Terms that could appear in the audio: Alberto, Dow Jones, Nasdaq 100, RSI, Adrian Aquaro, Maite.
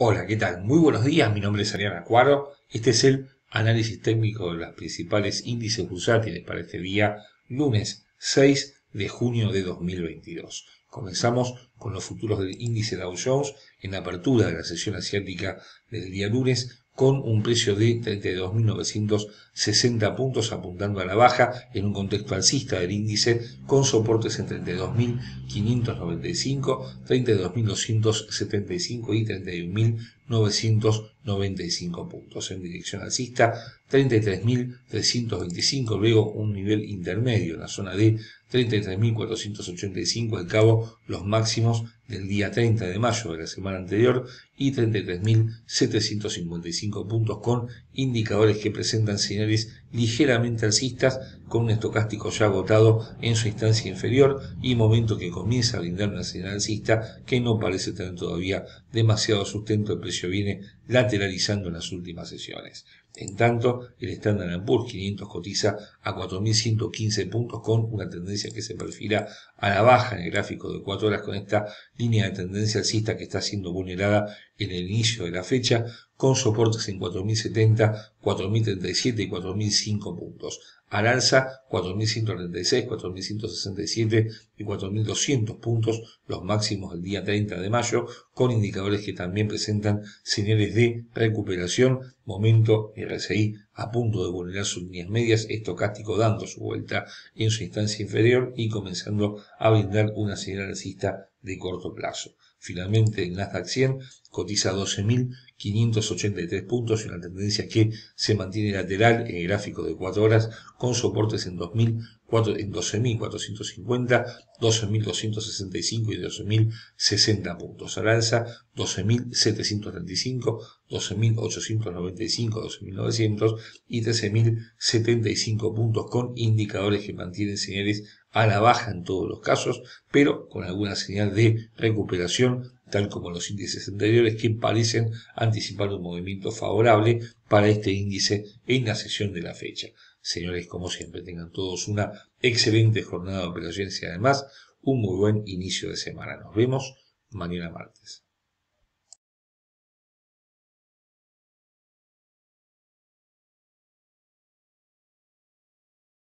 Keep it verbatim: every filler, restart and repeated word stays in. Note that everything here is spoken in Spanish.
Hola, ¿qué tal? Muy buenos días, mi nombre es Adrian Aquaro. Este es el análisis técnico de los principales índices bursátiles para este día, lunes seis de junio de dos mil veintidós. Comenzamos con los futuros del índice Dow Jones en la apertura de la sesión asiática del día lunes, con un precio de treinta y dos mil novecientos sesenta puntos apuntando a la baja en un contexto alcista del índice, con soportes en treinta y dos mil quinientos noventa y cinco, treinta y dos mil doscientos setenta y cinco y treinta y un mil novecientos noventa y cinco puntos. En dirección alcista, treinta y tres mil trescientos veinticinco, luego un nivel intermedio en la zona de treinta y tres mil cuatrocientos ochenta y cinco, al cabo los máximos del día treinta de mayo de la semana anterior, y treinta y tres mil setecientos cincuenta y cinco puntos, con indicadores que presentan señales ligeramente alcistas, con un estocástico ya agotado en su instancia inferior y momento que comienza a brindar una señal alcista que no parece tener todavía demasiado sustento. El precio viene lateralizando en las últimas sesiones. En tanto, el Standard and Poor's quinientos cotiza a cuatro mil ciento quince puntos, con una tendencia que se perfila a la baja en el gráfico de cuatro horas, con esta línea de tendencia alcista que está siendo vulnerada en el inicio de la fecha, con soportes en cuatro mil setenta, cuatro mil treinta y siete y cuatro mil cinco puntos. Al alza, cuatro mil ciento treinta y seis, cuatro mil ciento sesenta y siete y cuatro mil doscientos puntos, los máximos del día treinta de mayo, con indicadores que también presentan señales de recuperación, momento R S I a punto de vulnerar sus líneas medias, estocástico dando su vuelta en su instancia inferior y comenzando a brindar una señal alcista de corto plazo. Finalmente, el Nasdaq cien cotiza doce mil quinientos ochenta y tres puntos y una tendencia que se mantiene lateral en el gráfico de cuatro horas, con soportes en doce mil cuatrocientos cincuenta, doce mil doscientos sesenta y cinco y doce mil sesenta puntos. Al alza, doce mil setecientos treinta y cinco, doce mil ochocientos noventa y cinco, doce mil novecientos y trece mil setenta y cinco puntos, con indicadores que mantienen señales a la baja en todos los casos, pero con alguna señal de recuperación, tal como los índices anteriores, que parecen anticipar un movimiento favorable para este índice en la sesión de la fecha. Señores, como siempre, tengan todos una excelente jornada de operaciones y además un muy buen inicio de semana. Nos vemos mañana martes.